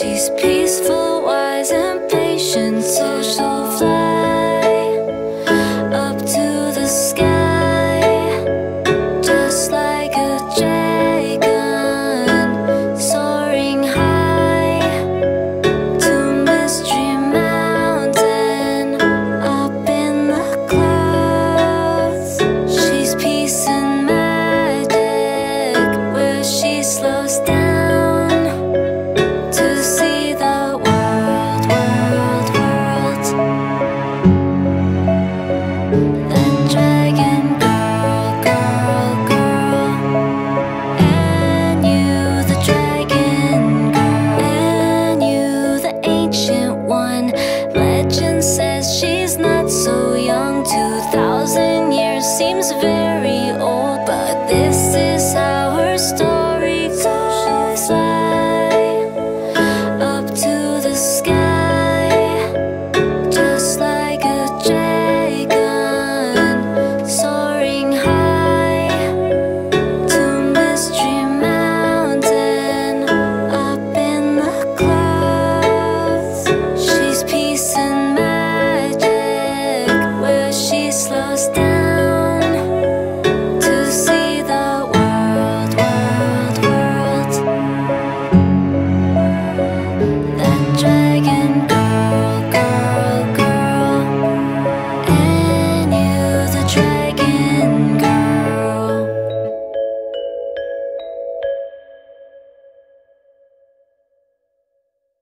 She's peaceful.